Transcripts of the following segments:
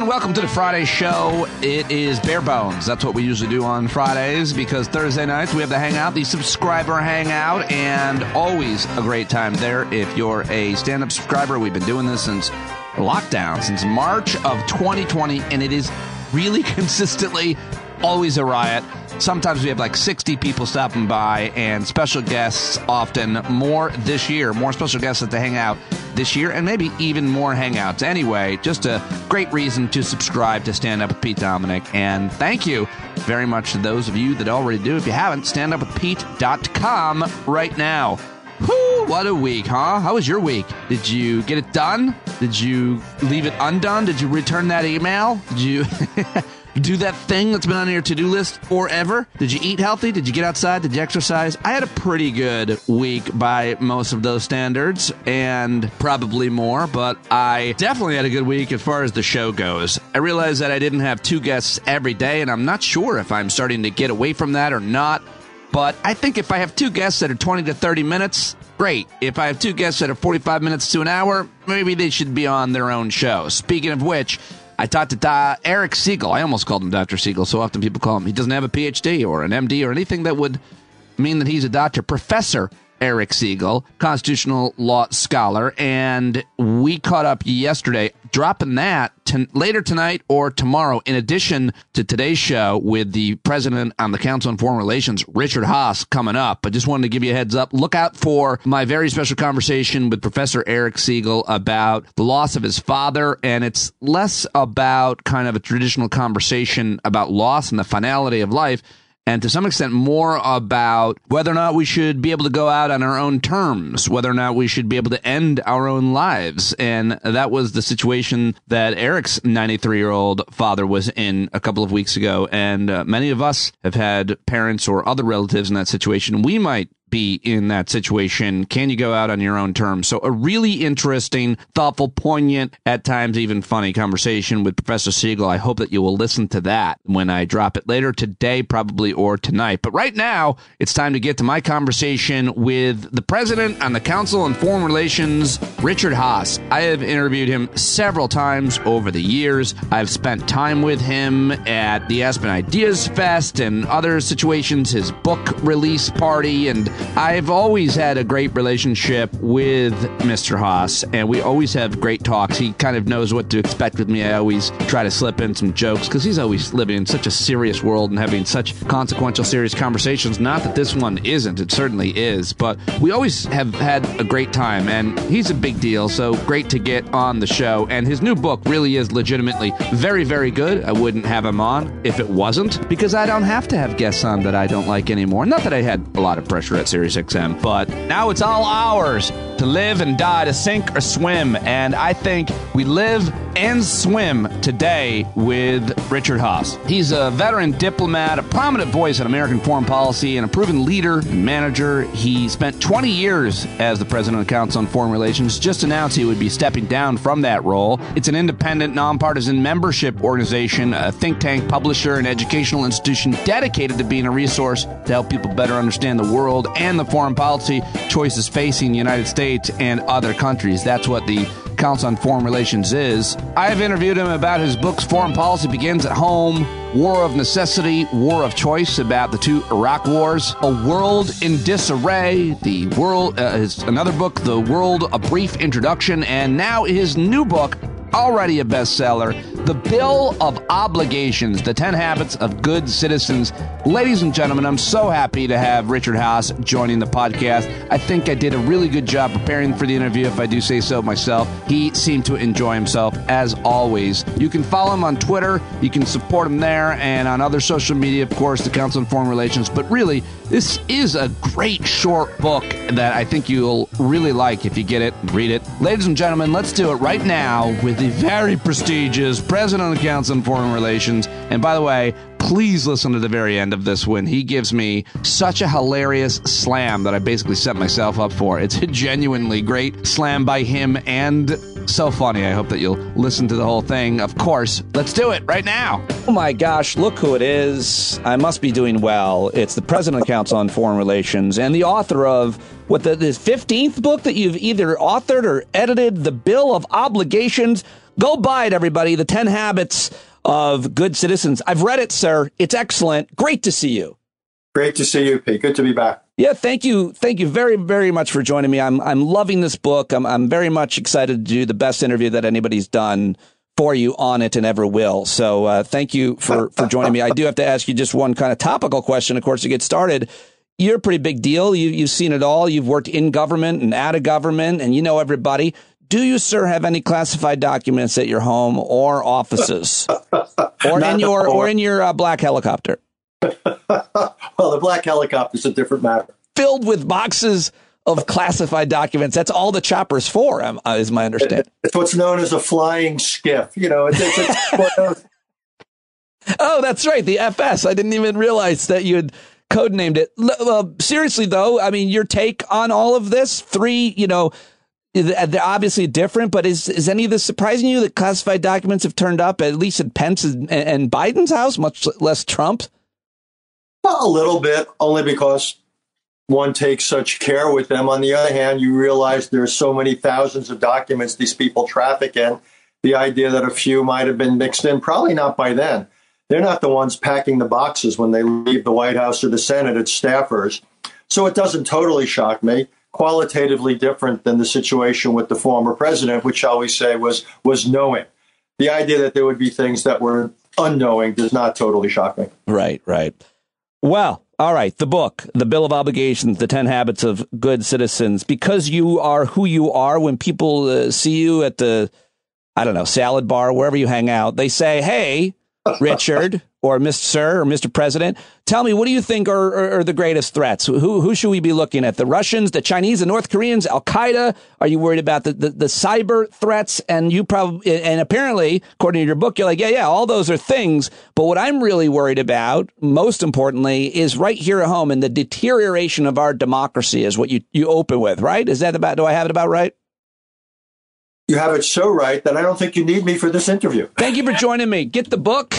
everyone. Welcome to the Friday show. It is bare bones. That's what we usually do on Fridays, because Thursday nights we have the hangout, the subscriber hangout, and always a great time there. If you're a stand-up subscriber, we've been doing this since lockdown, since March of 2020, and it is really consistently always a riot. Sometimes we have like 60 people stopping by, and special guests often, more this year, more special guests at the hangout this year, and maybe even more hangouts. Anyway, just a great reason to subscribe to Stand Up with Pete Dominick, and thank you very much to those of you that already do. If you haven't, StandUpWithPete.com right now. Whoo, what a week, huh? How was your week? Did you get it done? Did you leave it undone? Did you return that email? Did you... do that thing that's been on your to-do list forever? Did you eat healthy? Did you get outside? Did you exercise? I had a pretty good week by most of those standards, and probably more, but I definitely had a good week as far as the show goes. I realized that I didn't have two guests every day, and I'm not sure if I'm starting to get away from that or not, but I think if I have two guests that are 20 to 30 minutes, great. If I have two guests that are 45 minutes to an hour, maybe they should be on their own show. Speaking of which, I talked to Eric Siegel. I almost called him Dr. Siegel. So often people call him. He doesn't have a PhD or an MD or anything that would mean that he's a doctor. Professor Eric Siegel, constitutional law scholar. And we caught up yesterday, dropping that later tonight or tomorrow, in addition to today's show with the president on the Council on Foreign Relations, Richard Haass, coming up. I just wanted to give you a heads up. Look out for my very special conversation with Professor Eric Siegel about the loss of his father, and it's less about kind of a traditional conversation about loss and the finality of life, and to some extent more about whether or not we should be able to go out on our own terms, whether or not we should be able to end our own lives. And that was the situation that Eric's 93-year-old father was in a couple of weeks ago. And many of us have had parents or other relatives in that situation. We might be in that situation. Can you go out on your own terms? So a really interesting, thoughtful, poignant, at times even funny conversation with Professor Siegel. I hope that you will listen to that when I drop it later today, probably, or tonight. But right now, it's time to get to my conversation with the president on the Council on Foreign Relations, Richard Haass. I have interviewed him several times over the years. I've spent time with him at the Aspen Ideas Fest and other situations, his book release party, and I've always had a great relationship with Mr. Haass, and we always have great talks. He kind of knows what to expect with me. I always try to slip in some jokes, because he's always living in such a serious world and having such consequential, serious conversations. Not that this one isn't. It certainly is. But we always have had a great time, and he's a big deal, so great to get on the show. And his new book really is legitimately very, very good. I wouldn't have him on if it wasn't, because I don't have to have guests on that I don't like anymore. Not that I had a lot of pressure at SiriusXM, but now it's all ours to live and die, to sink or swim, and I think we live and swim today with Richard Haass. He's a veteran diplomat, a prominent voice in American foreign policy, and a proven leader and manager. He spent 20 years as the president of the Council on Foreign Relations, just announced he would be stepping down from that role. It's an independent, nonpartisan membership organization, a think tank, publisher, and educational institution dedicated to being a resource to help people better understand the world and the foreign policy choices facing the United States and other countries. That's what the Council on Foreign Relations is. I've interviewed him about his books, Foreign Policy Begins at Home, War of Necessity, War of Choice, about the two Iraq wars, A World in Disarray, the world, his another book, The World A Brief Introduction, and now his new book, already a bestseller, The Bill of Obligations, The 10 Habits of Good Citizens. Ladies and gentlemen, I'm so happy to have Richard Haass joining the podcast. I think I did a really good job preparing for the interview, if I do say so myself. He seemed to enjoy himself, as always. You can follow him on Twitter. You can support him there and on other social media, of course, the Council on Foreign Relations. But really, this is a great short book that I think you'll really like if you get it and read it. Ladies and gentlemen, let's do it right now with the very prestigious president of the Council on Foreign Relations. And by the way, please listen to the very end of this when he gives me such a hilarious slam that I basically set myself up for. It's a genuinely great slam by him and so funny. I hope that you'll listen to the whole thing. Of course, let's do it right now. Oh my gosh, look who it is. I must be doing well. It's the president of the Council on Foreign Relations and the author of what, the 15th book that you've either authored or edited, The Bill of Obligations. Go buy it, everybody. The 10 Habits of Good Citizens. I've read it, sir. It's excellent. Great to see you. Great to see you, Pete. Good to be back. Yeah, thank you. Thank you very, very much for joining me. I'm loving this book. I'm very much excited to do the best interview that anybody's done for you on it and ever will. So thank you for joining me. I do have to ask you just one kind of topical question, of course, to get started. You're a pretty big deal. You've seen it all. You've worked in government and out of government, and you know everybody. Do you, sir, have any classified documents at your home or offices, or in your black helicopter? Well, the black helicopter is a different matter. Filled with boxes of classified documents. That's all the chopper's for, is my understanding. It's what's known as a flying skiff. You know, it's oh, that's right. The FS. I didn't even realize that you had codenamed it. Seriously, though, I mean, your take on all of this, they're obviously different, but is any of this surprising you that classified documents have turned up, at least at Pence and Biden's house, much less Trump's? A little bit, only because one takes such care with them. On the other hand, you realize there's so many thousands of documents these people traffic in. The idea that a few might have been mixed in, probably not by then. They're not the ones packing the boxes when they leave the White House or the Senate. It's staffers. So it doesn't totally shock me. Qualitatively different than the situation with the former president, which, shall we say, was knowing. The idea that there would be things that were unknowing does not totally shock me. Right, right. Well, all right. The book, The Bill of Obligations, The 10 Habits of Good Citizens, because you are who you are. When people see you at the, I don't know, salad bar, wherever you hang out, they say, hey, Richard or Mr. Sir or Mr. President, tell me, what do you think are the greatest threats? Who should we be looking at? The Russians, the Chinese, the North Koreans, Al Qaeda? Are you worried about the cyber threats? And you probably, and apparently, according to your book, you're like, yeah, all those are things. But what I'm really worried about, most importantly, is right here at home and the deterioration of our democracy is what you open with, right? Is that about, do I have it about right? You have it so right that I don't think you need me for this interview. Thank you for joining me. Get the book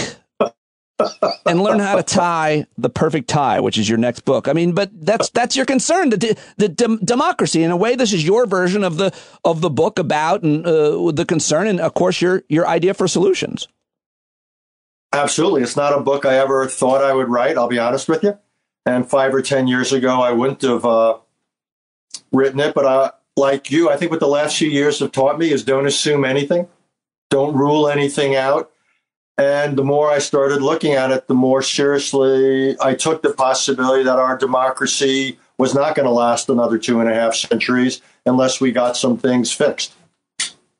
and learn how to tie the perfect tie, which is your next book. I mean, but that's your concern, the democracy. In a way, this is your version of the book about and the concern, and of course your idea for solutions. Absolutely, it's not a book I ever thought I would write. I'll be honest with you. And 5 or 10 years ago, I wouldn't have written it, but I. Like you, I think what the last few years have taught me is don't assume anything, don't rule anything out. And the more I started looking at it, the more seriously I took the possibility that our democracy was not going to last another 2.5 centuries unless we got some things fixed.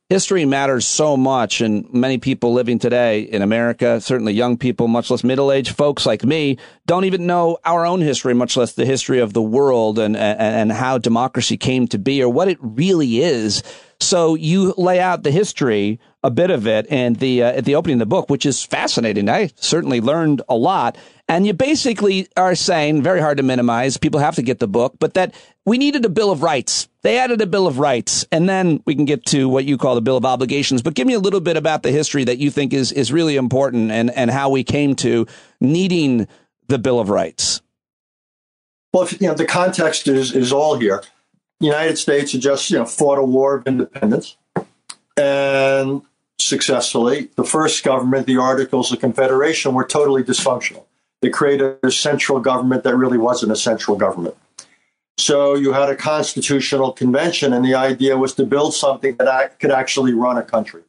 History matters so much, and many people living today in America, certainly young people, much less middle-aged folks like me, don't even know our own history, much less the history of the world and how democracy came to be or what it really is. So you lay out the history, a bit of it, and at the opening of the book, which is fascinating. I certainly learned a lot. And you basically are saying, very hard to minimize, people have to get the book, but that we needed a Bill of Rights. They added a Bill of Rights, and then we can get to what you call the Bill of Obligations. But give me a little bit about the history that you think is really important and how we came to needing the Bill of Rights. Well, the context is all here. The United States had just fought a war of independence, and successfully, the first government, the Articles of Confederation, were totally dysfunctional. They created a central government that really wasn't a central government. So you had a constitutional convention, and the idea was to build something that could actually run a country,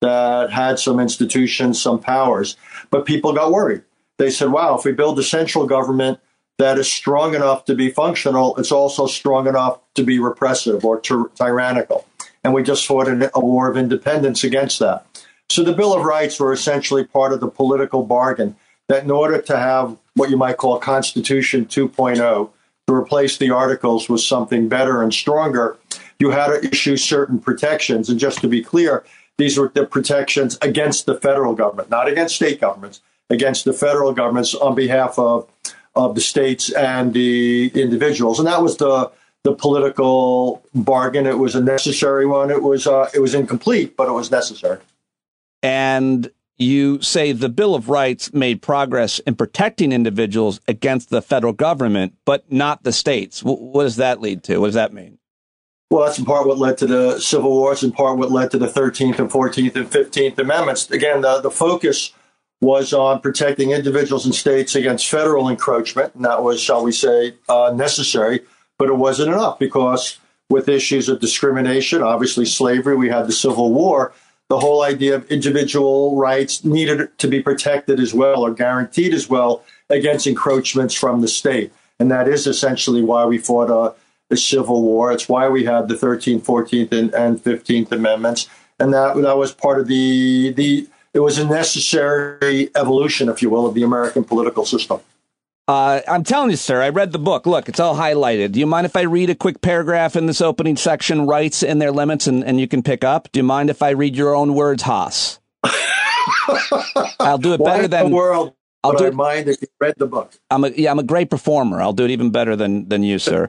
that had some institutions, some powers. But people got worried. They said, wow, if we build a central government that is strong enough to be functional, it's also strong enough to be repressive or tyrannical. And we just fought a war of independence against that. So the Bill of Rights were essentially part of the political bargain that in order to have what you might call Constitution 2.0, to replace the Articles with something better and stronger, you had to issue certain protections. And just to be clear, these were the protections against the federal government, not against state governments, against the federal governments on behalf of the states and the individuals. And that was the political bargain. It was a necessary one. It was incomplete, but it was necessary. And you say the Bill of Rights made progress in protecting individuals against the federal government, but not the states. What does that lead to? What does that mean? Well, that's in part what led to the Civil War. It's in part what led to the 13th and 14th and 15th Amendments. Again, the focus was on protecting individuals and states against federal encroachment, and that was, shall we say, necessary, but it wasn't enough because with issues of discrimination, obviously slavery, we had the Civil War, the whole idea of individual rights needed to be protected as well or guaranteed as well against encroachments from the state. And that is essentially why we fought the Civil War. It's why we had the 13th, 14th, and 15th Amendments. And that was part of it was a necessary evolution, if you will, of the American political system. I'm telling you, sir, I read the book. Look, it's all highlighted. Do you mind if I read a quick paragraph in this opening section, rights and their limits, and you can pick up? Do you mind if I read your own words, Haass? I'll do it better than... I mind if you read the book. I'm a great performer. I'll do it even better than you, sir.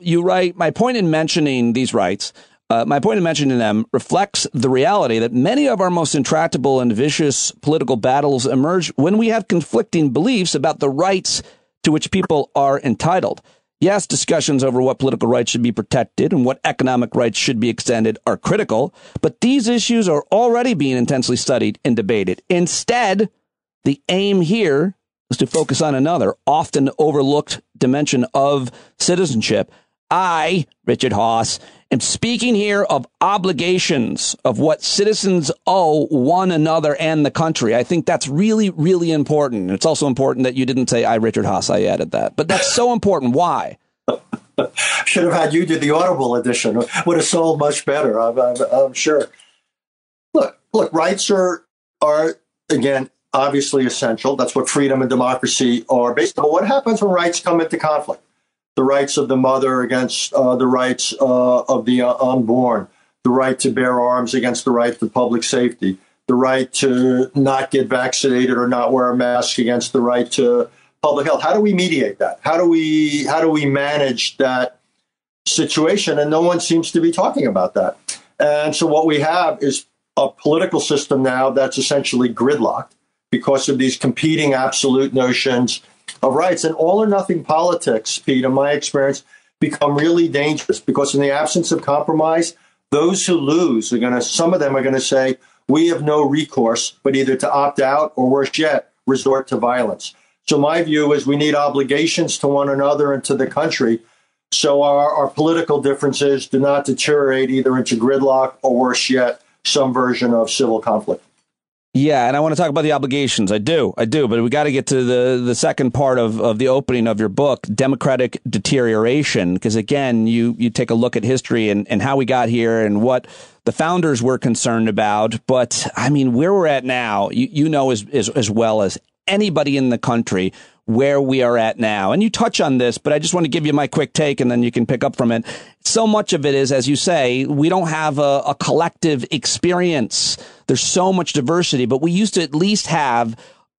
You write, my point in mentioning these rights... my point of mentioning them reflects the reality that many of our most intractable and vicious political battles emerge when we have conflicting beliefs about the rights to which people are entitled. Yes, discussions over what political rights should be protected and what economic rights should be extended are critical, but these issues are already being intensely studied and debated. Instead, the aim here is to focus on another, often overlooked dimension of citizenship. I, Richard Haass, am speaking here of obligations of what citizens owe one another and the country. I think that's really, really important. It's also important that you didn't say, I, Richard Haass, I added that. But that's so important. Why? Should have had you do the Audible edition. Would have sold much better, I'm sure. Look, rights are, again, obviously essential. That's what freedom and democracy are based on. But what happens when rights come into conflict? The rights of the mother against the rights of the unborn, the right to bear arms against the right to public safety, the right to not get vaccinated or not wear a mask against the right to public health. How do we mediate that? How do we manage that situation? And no one seems to be talking about that. And so what we have is a political system now that's essentially gridlocked because of these competing absolute notions of rights. And all or nothing politics, Pete, in my experience, become really dangerous because in the absence of compromise, those who lose are going to, some of them are going to say, we have no recourse, but either to opt out or worse yet, resort to violence. So my view is we need obligations to one another and to the country. So our political differences do not deteriorate either into gridlock or worse yet, some version of civil conflict. Yeah, and I want to talk about the obligations. I do. But we got to get to the second part of the opening of your book, democratic deterioration, because, again, you take a look at history and how we got here and what the founders were concerned about. But, I mean, where we're at now, you know as well as anybody in the country where we are at now. And you touch on this, but I just want to give you my quick take and then you can pick up from it. So much of it is, as you say, we don't have a collective experience. There's so much diversity, but we used to at least have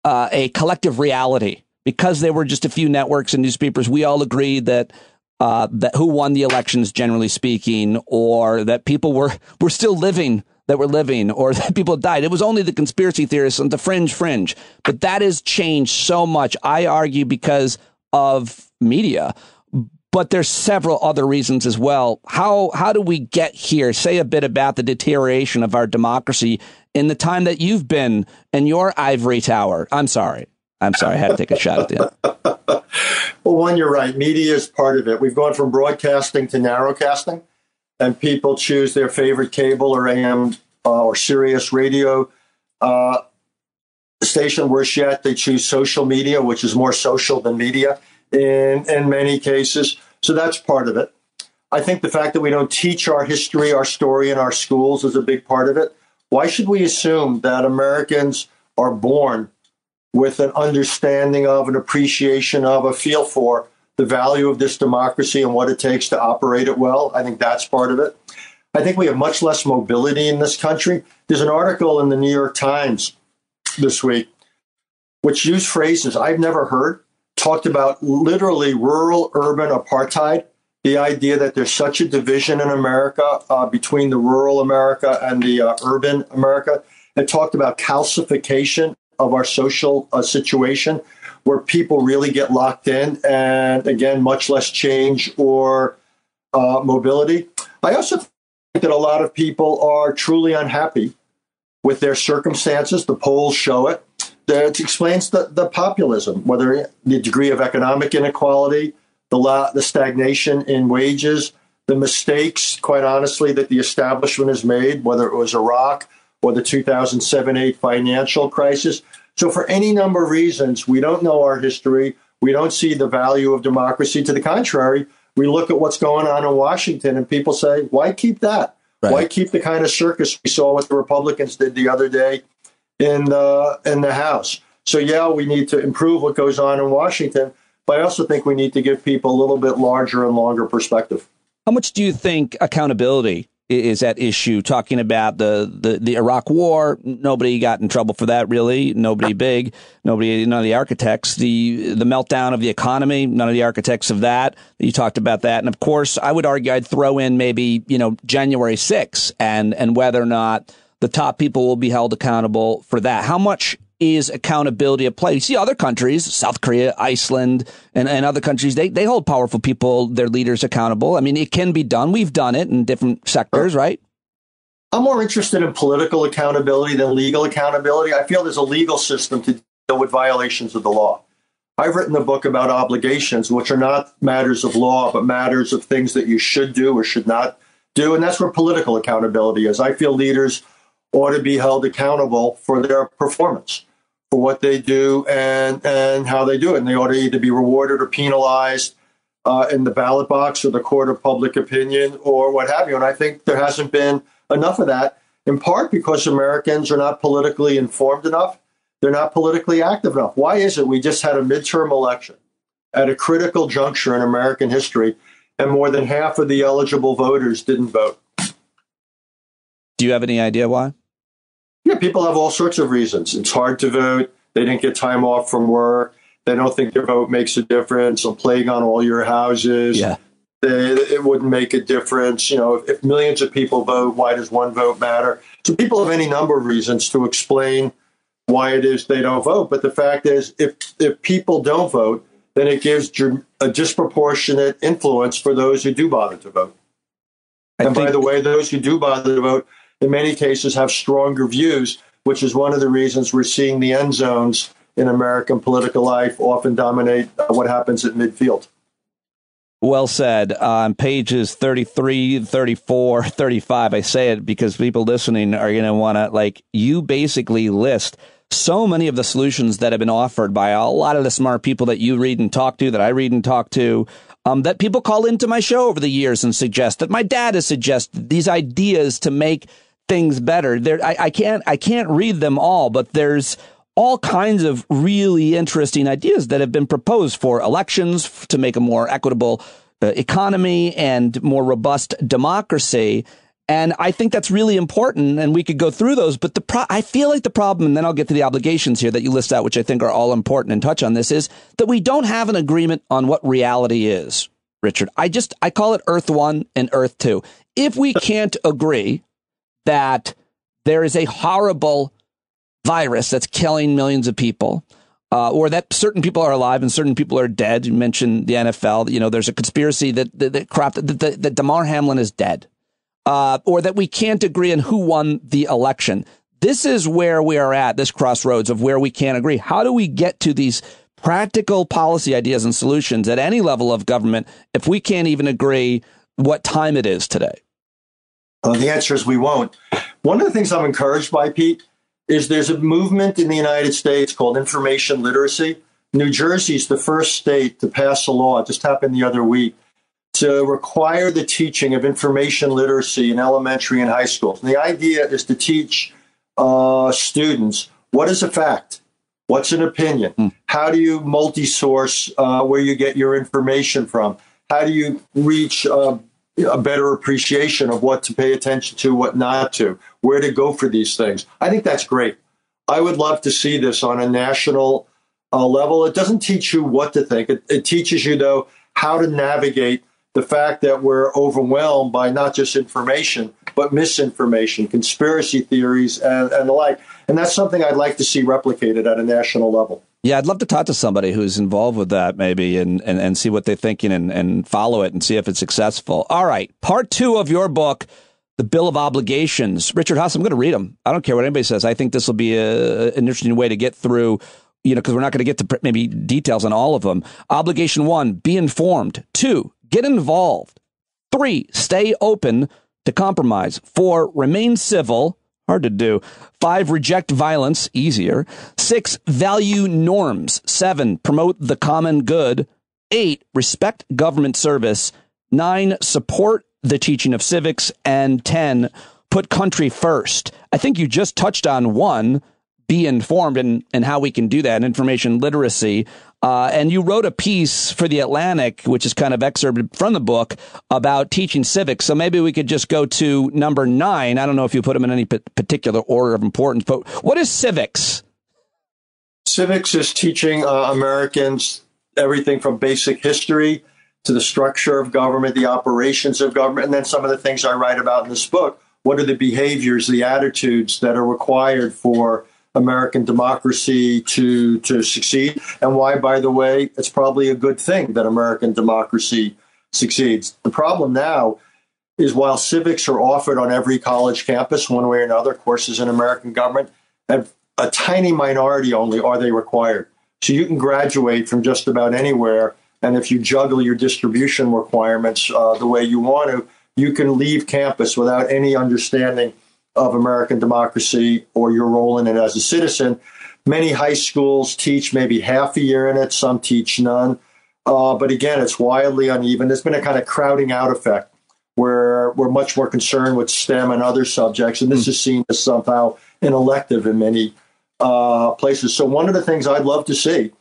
a collective reality because there were just a few networks and newspapers. We all agreed that who won the elections, generally speaking, or that people were still living that were living or that people died. It was only the conspiracy theorists and the fringe. But that has changed so much, I argue, because of media. But there's several other reasons as well. How do we get here? Say a bit about the deterioration of our democracy in the time that you've been in your ivory tower. I'm sorry. I had to take a shot at the end. Well, one, you're right. Media is part of it. We've gone from broadcasting to narrowcasting. And people choose their favorite cable or AM or Sirius radio station. Worse yet, they choose social media, which is more social than media in many cases. So that's part of it. I think the fact that we don't teach our history, our story in our schools is a big part of it. Why should we assume that Americans are born with an understanding of, an appreciation of, a feel for the value of this democracy and what it takes to operate it well? I think that's part of it. I think we have much less mobility in this country. There's an article in the New York Times this week which used phrases I've never heard, talked about literally rural-urban apartheid, the idea that there's such a division in America between the rural America and the urban America. It talked about calcification of our social situation, where people really get locked in and, again, much less change or mobility. I also think that a lot of people are truly unhappy with their circumstances. The polls show it. It explains the populism, whether the degree of economic inequality, the stagnation in wages, the mistakes, quite honestly, that the establishment has made, whether it was Iraq or the 2007-8 financial crisis. So for any number of reasons, we don't know our history. We don't see the value of democracy. To the contrary, we look at what's going on in Washington and people say, why keep that? Right. Why keep the kind of circus we saw what the Republicans did the other day in the House? So, yeah, we need to improve what goes on in Washington, but I also think we need to give people a little bit larger and longer perspective. How much do you think accountability is at issue? Talking about the Iraq War, nobody got in trouble for that, really. Nobody big. None of the architects. The meltdown of the economy, none of the architects of that. You talked about that. And of course, I would argue I'd throw in maybe, January 6th and whether or not the top people will be held accountable for that. How much is accountability at play? You see other countries, South Korea, Iceland, and other countries, they hold powerful people, their leaders accountable. I mean, it can be done. We've done it in different sectors, right? I'm more interested in political accountability than legal accountability. I feel there's a legal system to deal with violations of the law. I've written a book about obligations, which are not matters of law, but matters of things that you should do or should not do. And that's where political accountability is. I feel leaders ought to be held accountable for their performance, for what they do and how they do it. And they ought to either be rewarded or penalized in the ballot box or the court of public opinion or what have you. And I think there hasn't been enough of that, in part because Americans are not politically informed enough. They're not politically active enough. Why is it we just had a midterm election at a critical juncture in American history and more than half of the eligible voters didn't vote? Do you have any idea why? Yeah, people have all sorts of reasons. It's hard to vote. They didn't get time off from work. They don't think their vote makes a difference. A plague on all your houses. Yeah. It wouldn't make a difference. If millions of people vote, why does one vote matter? So people have any number of reasons to explain why it is they don't vote. But the fact is, if people don't vote, then it gives a disproportionate influence for those who do bother to vote. And by the way, those who do bother to vote, in many cases, have stronger views, which is one of the reasons we're seeing the end zones in American political life often dominate what happens at midfield. Well said. On pages 33, 34, 35, I say it because people listening are going to want to, you basically list so many of the solutions that have been offered by a lot of the smart people that you read and talk to, that I read and talk to, that people call into my show over the years and suggest, that my dad has suggested these ideas to make things better. I can't read them all, but there's all kinds of really interesting ideas that have been proposed for elections to make a more equitable economy and more robust democracy. And I think that's really important, and we could go through those. But I feel like the problem, and then I'll get to the obligations here that you list out, which I think are all important and touch on this, is that we don't have an agreement on what reality is, Richard. I call it Earth 1 and Earth 2. If we can't agree that there is a horrible virus that's killing millions of people, or that certain people are alive and certain people are dead, you mentioned the NFL, there's a conspiracy that DeMar Hamlin is dead. Or that we can't agree on who won the election. This is where we are at, this crossroads of where we can't agree. How do we get to these practical policy ideas and solutions at any level of government if we can't even agree what time it is today? The answer is we won't. One of the things I'm encouraged by, Pete, is there's a movement in the United States called information literacy. New Jersey's the first state to pass a law. It just happened the other week, to require the teaching of information literacy in elementary and high schools. And the idea is to teach students what is a fact, what's an opinion, how do you multi-source where you get your information from, how do you reach a better appreciation of what to pay attention to, what not to, where to go for these things. I think that's great. I would love to see this on a national level. It doesn't teach you what to think. It teaches you, though, how to navigate the fact that we're overwhelmed by not just information, but misinformation, conspiracy theories, and the like. And that's something I'd like to see replicated at a national level. Yeah, I'd love to talk to somebody who's involved with that maybe and see what they're thinking and follow it and see if it's successful. All right. Part two of your book, The Bill of Obligations. Richard Haass, I'm going to read them. I don't care what anybody says. I think this will be an interesting way to get through, you know, because we're not going to get to maybe details on all of them. Obligation 1, be informed. 2, get involved. 3, stay open to compromise. 4, remain civil. Hard to do. 5, reject violence. Easier. 6, value norms. 7, promote the common good. 8, respect government service. 9, support the teaching of civics. And 10, put country first. I think you just touched on 1, be informed, and how we can do that, and information literacy. And you wrote a piece for The Atlantic, which is kind of excerpted from the book, about teaching civics. So maybe we could just go to number 9. I don't know if you put them in any particular order of importance, but what is civics? Civics is teaching Americans everything from basic history to the structure of government, the operations of government, and then some of the things I write about in this book. What are the behaviors, the attitudes that are required for American democracy to succeed, and why, by the way, it's probably a good thing that American democracy succeeds. The problem now is while civics are offered on every college campus, one way or another, courses in American government, and a tiny minority only are they required. So you can graduate from just about anywhere, and if you juggle your distribution requirements the way you want to, you can leave campus without any understanding of American democracy or your role in it as a citizen. Many high schools teach maybe half a year in it. Some teach none. But again, it's wildly uneven. There's been a kind of crowding out effect where we're much more concerned with STEM and other subjects. And this is seen as somehow an elective in many places. So one of the things I'd love to see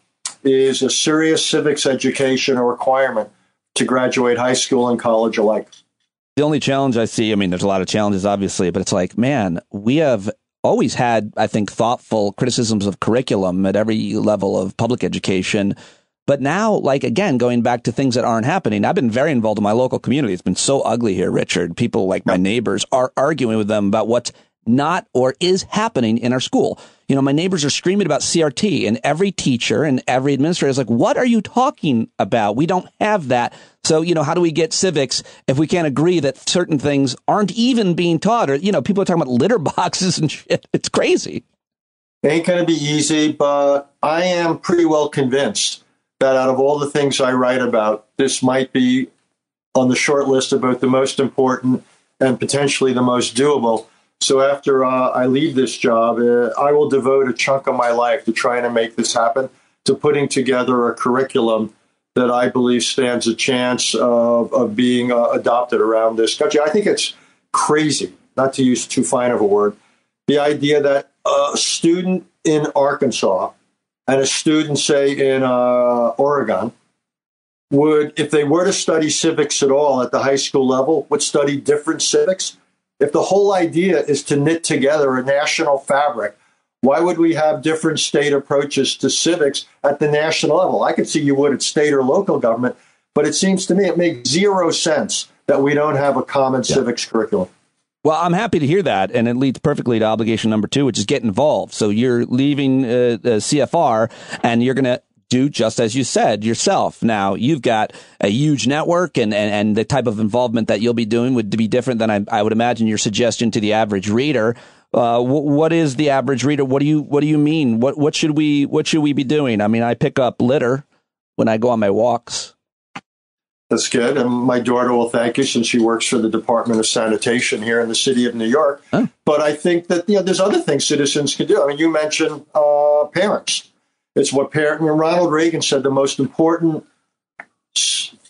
is a serious civics education, a requirement to graduate high school and college alike. The only challenge I see, I mean, there's a lot of challenges, obviously, but it's like, man, we have always had, I think, thoughtful criticisms of curriculum at every level of public education. But now, like, again, going back to things that aren't happening, I've been very involved in my local community. It's been so ugly here, Richard. People like my neighbors are arguing with them about what's not or is happening in our school. You know, my neighbors are screaming about CRT, and every teacher and every administrator is like, what are you talking about? We don't have that. So, you know, how do we get civics if we can't agree that certain things aren't even being taught? Or, you know, people are talking about litter boxes and shit. It's crazy. It ain't going to be easy, but I am pretty well convinced that out of all the things I write about, this might be on the short list of both the most important and potentially the most doable. So after I leave this job, I will devote a chunk of my life to trying to make this happen, to putting together a curriculum that I believe stands a chance of being adopted around this country. I think it's crazy, not to use too fine of a word, the idea that a student in Arkansas and a student, say, in Oregon would, if they were to study civics at all at the high school level, would study different civics. If the whole idea is to knit together a national fabric, why would we have different state approaches to civics at the national level? I could see you would at state or local government, but it seems to me it makes zero sense that we don't have a common civics curriculum. Well, I'm happy to hear that, and it leads perfectly to obligation number 2, which is get involved. So you're leaving CFR, and you're going to do just as you said yourself. Now, you've got a huge network, and the type of involvement that you'll be doing would be different than I would imagine your suggestion to the average reader. What is the average reader? What do you mean? What should we be doing? I mean, I pick up litter when I go on my walks. That's good. And my daughter will thank you, since she works for the Department of Sanitation here in the city of New York. Huh. But I think that, you know, there's other things citizens can do. I mean, you mentioned parents. It's what Ronald Reagan said, the most important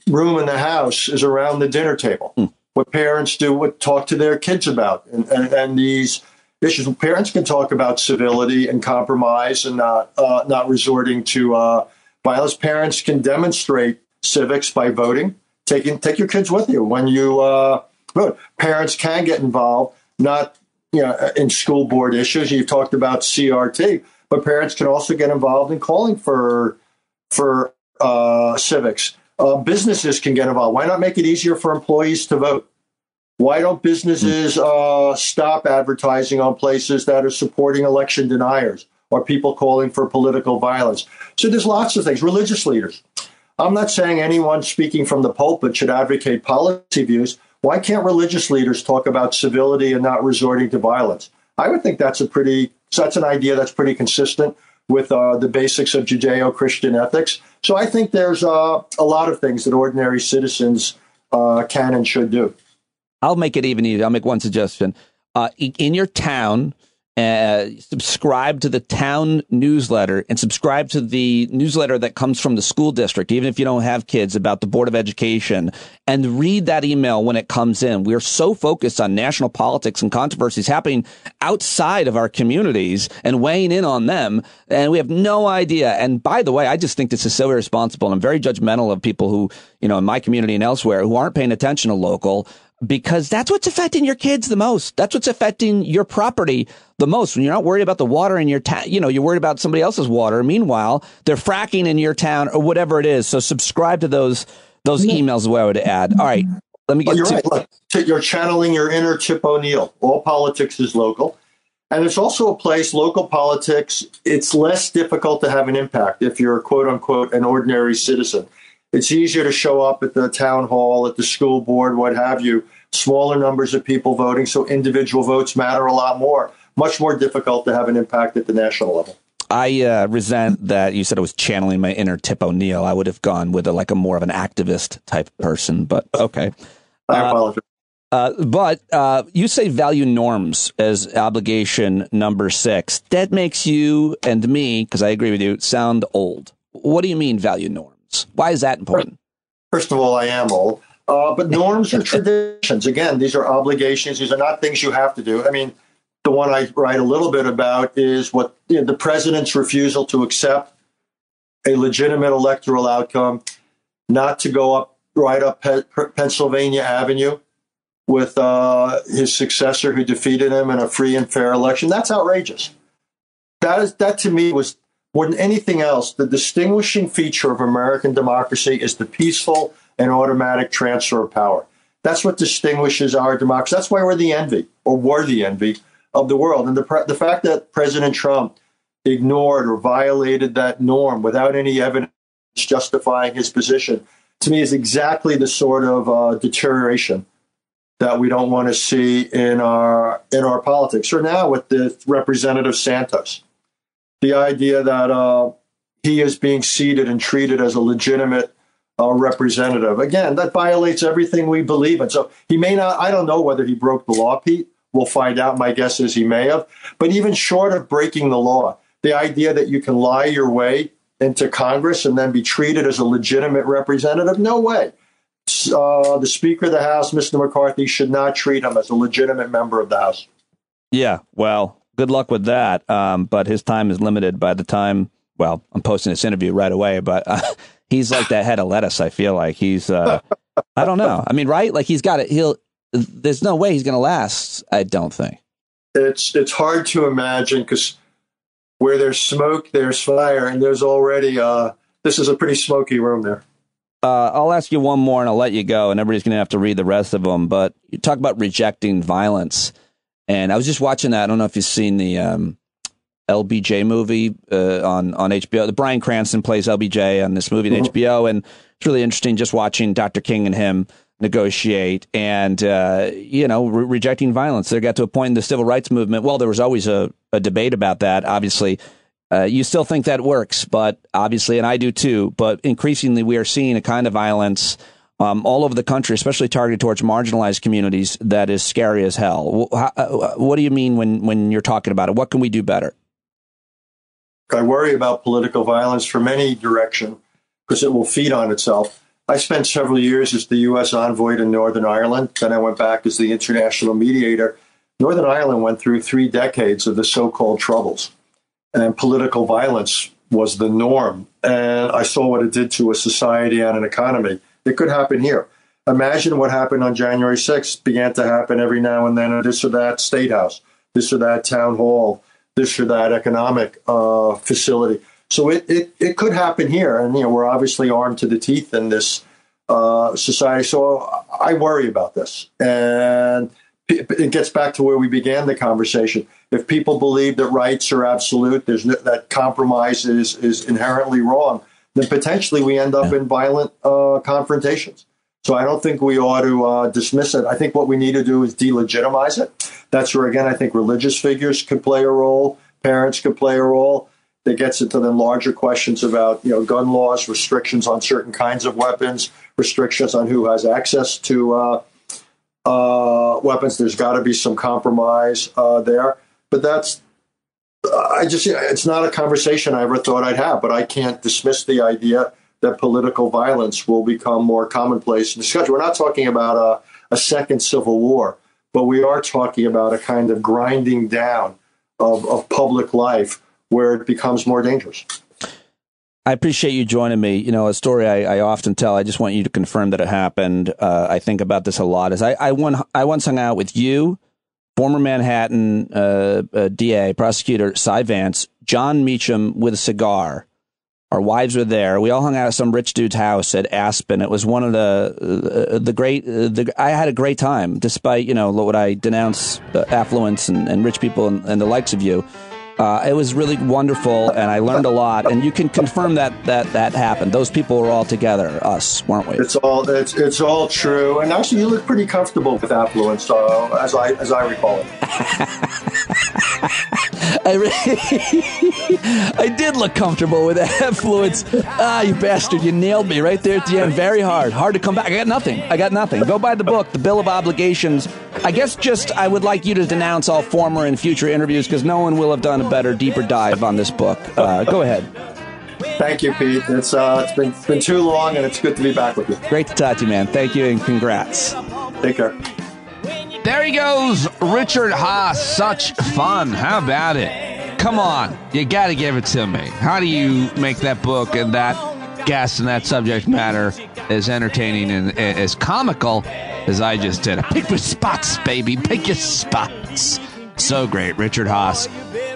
room in the house is around the dinner table. Mm. What parents do, what talk to their kids about, and these issues. Parents can talk about civility and compromise and not resorting to violence. Parents can demonstrate civics by voting. Take your kids with you when you vote. Parents can get involved, not, you know, in school board issues. You've talked about CRT. But parents can also get involved in calling for civics. Businesses can get involved. Why not make it easier for employees to vote? Why don't businesses stop advertising on places that are supporting election deniers? or people calling for political violence. So there's lots of things. Religious leaders. I'm not saying anyone speaking from the pulpit should advocate policy views. Why can't religious leaders talk about civility and not resorting to violence? I would think that's a pretty, that's an idea that's pretty consistent with the basics of Judeo-Christian ethics. So I think there's a lot of things that ordinary citizens can and should do. I'll make it even easier. I'll make one suggestion. In your town, subscribe to the town newsletter and subscribe to the newsletter that comes from the school district, even if you don't have kids, about the Board of Education, and read that email when it comes in. We are so focused on national politics and controversies happening outside of our communities and weighing in on them, and we have no idea. And by the way, I just think this is so irresponsible, and I'm very judgmental of people who, you know, in my community and elsewhere who aren't paying attention to local, because that's what's affecting your kids the most. That's what's affecting your property the most. When you're not worried about the water in your town, you know, you're worried about somebody else's water. Meanwhile, they're fracking in your town or whatever it is. So subscribe to those emails is what I would add. All right. Let me get right. Look, you're channeling your inner Tip O'Neill. All politics is local. And it's also a place, local politics, it's less difficult to have an impact if you're, quote unquote, an ordinary citizen. It's easier to show up at the town hall, at the school board, what have you. Smaller numbers of people voting, so individual votes matter a lot more. Much more difficult to have an impact at the national level. I resent that you said I was channeling my inner Tip O'Neill. I would have gone with a more of an activist type person, but okay. I apologize. But you say value norms as obligation number 6. That makes you and me, because I agree with you, sound old. What do you mean value norms? Why is that important? First of all, I am old, but norms are traditions. Again, these are obligations. These are not things you have to do. I mean, the one I write a little bit about is what the president's refusal to accept a legitimate electoral outcome, not to go up Pennsylvania Avenue with his successor who defeated him in a free and fair election. That's outrageous. That to me was, more than anything else, the distinguishing feature of American democracy is the peaceful and automatic transfer of power. That's what distinguishes our democracy. That's why we're the envy, or were the envy, of the world. And the fact that President Trump ignored or violated that norm without any evidence justifying his position, to me, is exactly the sort of deterioration that we don't want to see in our politics. Or now with the Representative Santos. The idea that he is being seated and treated as a legitimate representative. Again, that violates everything we believe in. So he may not, I don't know whether he broke the law, Pete. We'll find out. My guess is he may have. But even short of breaking the law, the idea that you can lie your way into Congress and then be treated as a legitimate representative, no way. The Speaker of the House, Mr. McCarthy, should not treat him as a legitimate member of the House. Yeah, well. Good luck with that. But his time is limited by the time. Well, I'm posting this interview right away, but he's like that head of lettuce. I feel like he's I don't know. I mean, right. Like he's got it. There's no way he's going to last. I don't think it's hard to imagine, because where there's smoke, there's fire. And there's already this is a pretty smoky room there. I'll ask you one more and I'll let you go. And everybody's going to have to read the rest of them. But you talk about rejecting violence. And I was just watching that. I don't know if you've seen the LBJ movie on HBO. The Brian Cranston plays LBJ on this movie on HBO. And it's really interesting just watching Dr. King and him negotiate and, rejecting violence. They got to a point in the civil rights movement. Well, there was always a debate about that. Obviously, you still think that works, but obviously, and I do too. But increasingly, we are seeing a kind of violence all over the country, especially targeted towards marginalized communities, that is scary as hell. What do you mean when you're talking about it? What can we do better? I worry about political violence from any direction because it will feed on itself. I spent several years as the U.S. envoy to Northern Ireland. Then I went back as the international mediator. Northern Ireland went through 3 decades of the so-called Troubles, and political violence was the norm. And I saw what it did to a society and an economy. It could happen here. Imagine what happened on January 6th began to happen every now and then in this or that state house, this or that town hall, this or that economic facility. So it could happen here. And, we're obviously armed to the teeth in this society. So I worry about this. And it gets back to where we began the conversation. If people believe that rights are absolute, there's no, that compromise is inherently wrong, then potentially we end up in violent confrontations. So I don't think we ought to dismiss it. I think what we need to do is delegitimize it. That's where, again, I think religious figures could play a role. Parents could play a role. That gets into the larger questions about, you know, gun laws, restrictions on certain kinds of weapons, restrictions on who has access to weapons. There's got to be some compromise there. But that's, it's not a conversation I ever thought I'd have, but I can't dismiss the idea that political violence will become more commonplace in discussion. We're not talking about a second civil war, but we are talking about a kind of grinding down of public life where it becomes more dangerous. I appreciate you joining me. You know, a story I often tell, I just want you to confirm that it happened. I think about this a lot. Is I once hung out with you, former Manhattan DA, prosecutor Cy Vance, John Meacham with a cigar. Our wives were there. We all hung out at some rich dude's house at Aspen. It was one of the great. I had a great time, despite, you know, what I denounce affluence and rich people and the likes of you. It was really wonderful, and I learned a lot. And you can confirm that happened. Those people were all together, us, weren't we? It's all true. And actually, you look pretty comfortable with affluence, as I recall it. I did look comfortable with affluence. Ah, you bastard! You nailed me right there at the end. Very hard. Hard to come back. I got nothing. Go buy the book, The Bill of Obligations. I guess I would like you to denounce all former and future interviews, because no one will have done a better, deeper dive on this book. Go ahead. Thank you, Pete. It's been too long, and it's good to be back with you. Great to talk to you, man. Thank you, and congrats. Take care. There he goes, Richard Haass. Such fun. How about it? Come on. You got to give it to me. How do you make that book and that guest and that subject matter as entertaining and as comical as I just did? Pick your spots, baby. Pick your spots. So great, Richard Haass.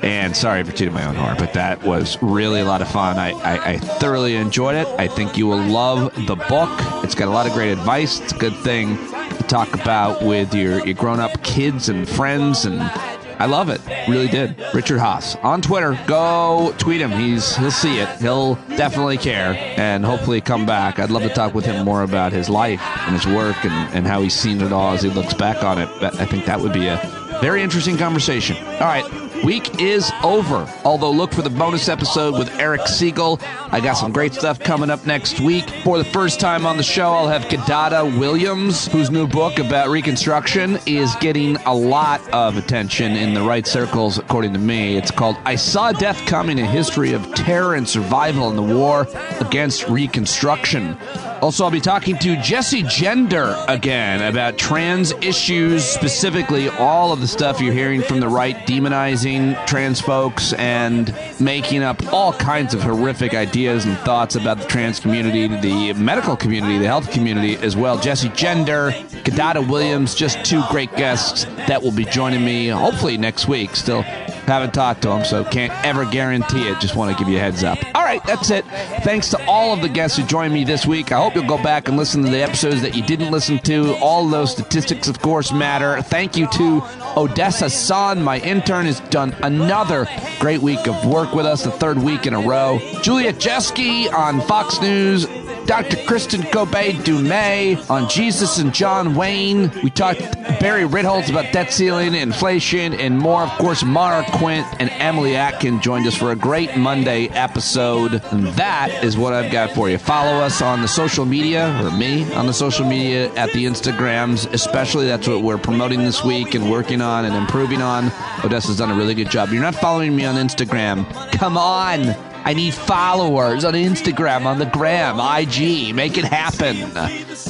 And sorry for tooting my own horn, but that was really a lot of fun. I thoroughly enjoyed it. I think you will love the book. It's got a lot of great advice. It's a good thing to talk about with your grown-up kids and friends, and I love it. Really did. Richard Haass. On Twitter, go tweet him. He'll see it. He'll definitely care and hopefully come back. I'd love to talk with him more about his life and his work and how he's seen it all as he looks back on it. I think that would be a very interesting conversation. All right. Week is over, although look for the bonus episode with Eric Siegel. I got some great stuff coming up next week. For the first time on the show, I'll have Kidada Williams, whose new book about Reconstruction is getting a lot of attention in the right circles, according to me. It's called I Saw Death Coming, A History of Terror and Survival in the War Against Reconstruction. Also, I'll be talking to Jesse Gender again about trans issues, specifically all of the stuff you're hearing from the right demonizing trans folks and making up all kinds of horrific ideas and thoughts about the trans community, the medical community, the health community as well. Jesse Gender, Kidada Williams, just two great guests that will be joining me hopefully next week. Still haven't talked to them, so can't ever guarantee it. Just want to give you a heads up. All right, that's it. Thanks to all of the guests who joined me this week. I hope you'll go back and listen to the episodes that you didn't listen to. All those statistics, of course, matter. Thank you to Odessa Son, my intern, has done another great week of work with us, the third week in a row. Julia Jeske on Fox News. Dr. Kristen Kobe dumay on Jesus and John Wayne. We talked to Barry Ritholtz about debt ceiling, inflation, and more. Of course, Mark Quint and Emily Atkin joined us for a great Monday episode. And that is what I've got for you. Follow us on the social media, or me on the social media, at the Instagrams, especially. That's what we're promoting this week and working on and improving on. Odessa's done a really good job. You're not following me on Instagram. Come on. I need followers on Instagram, on the gram, IG. Make it happen.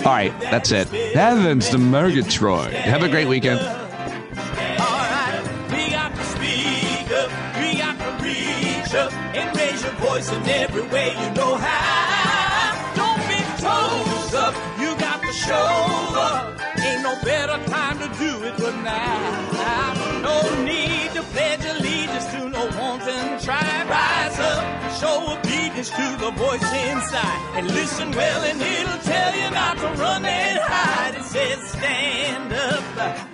All right, that's it. Heavens to Murgatroyd. Have a great weekend. And raise your voice in every way you know how. Don't be toes up, you got to show up. Ain't no better time to do it than now. No need to pledge allegiance to no one's in the tribe. Rise up, show obedience to the voice inside. And listen well and it'll tell you not to run and hide. It says stand up.